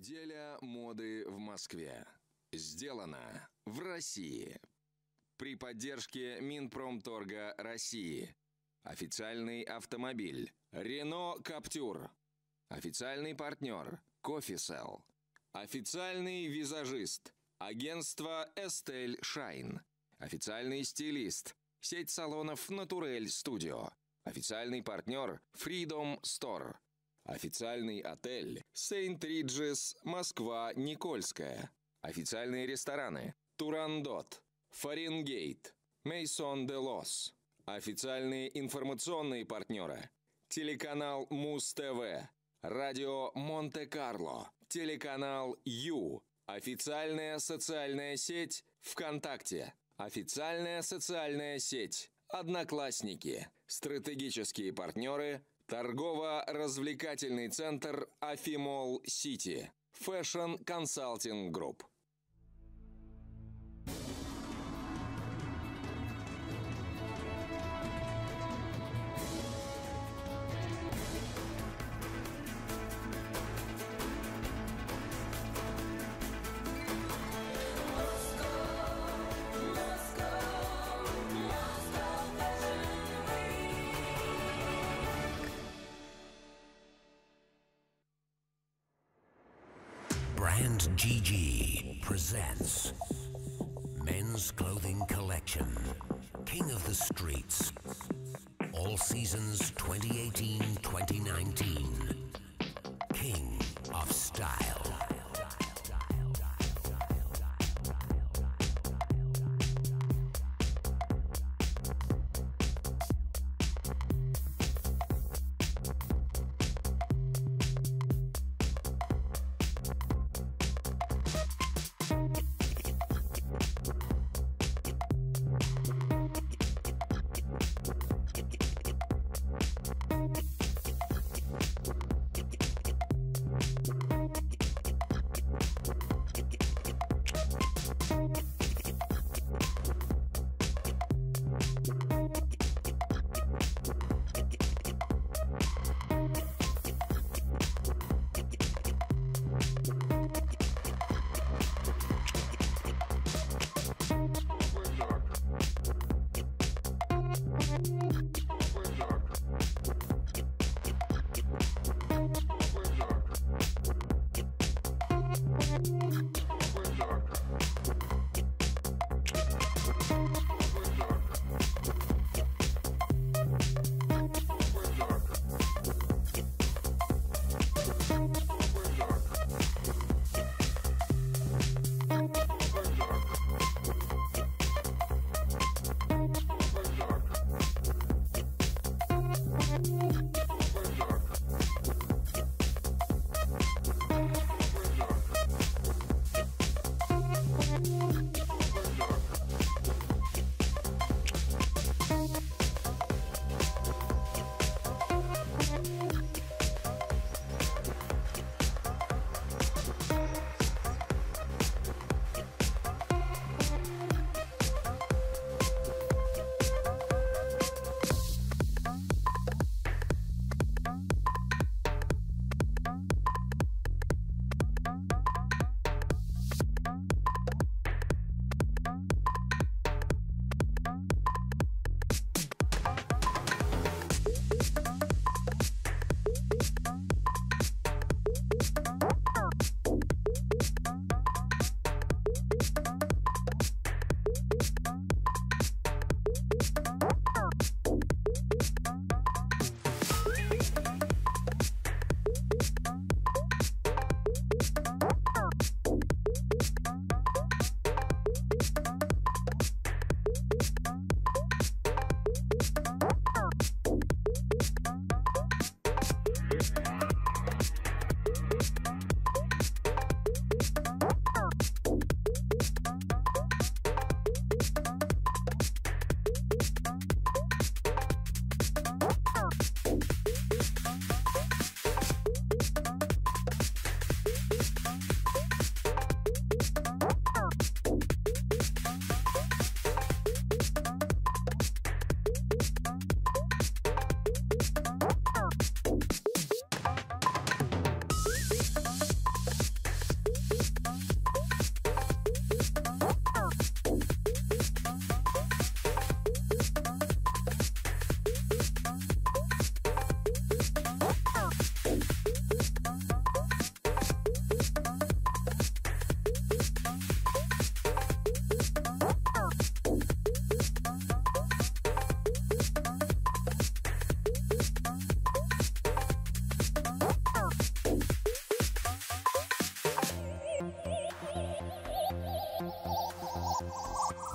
Неделя моды в Москве. Сделано в России. При поддержке Минпромторга России. Официальный автомобиль Renault Captur. Официальный партнер Coffee Cell. Официальный визажист агентство Эстель Шайн. Официальный стилист сеть салонов Naturel Studio. Официальный партнер Freedom Store. Официальный отель Сейнт Риджес, Москва, Никольская. Официальные рестораны Турандот, Фаренгейт, Мейсон де Лос. Официальные информационные партнеры телеканал Муз-ТВ, радио Монте-Карло, телеканал Ю, официальная социальная сеть ВКонтакте, официальная социальная сеть Одноклассники, стратегические партнеры торгово-развлекательный центр Афимолл Сити, Фэшн Консалтинг Групп. Brand GG presents men's clothing collection, King of the Streets, all seasons 2018-2019, King of Style.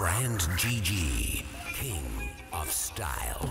Brand GG, King of Style.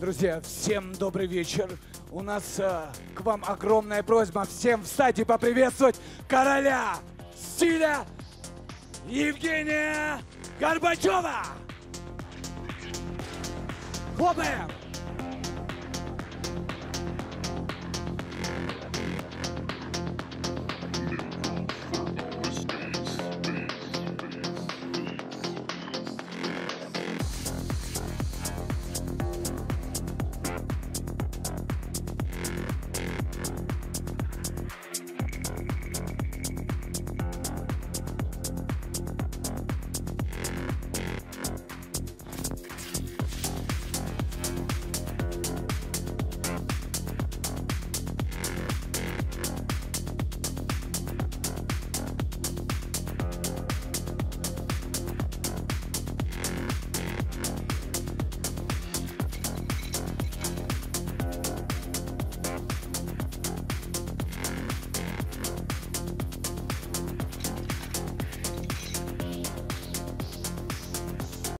Друзья, всем добрый вечер. У нас к вам огромная просьба всем встать и поприветствовать короля стиля Евгения Горбачева. Хлопаем!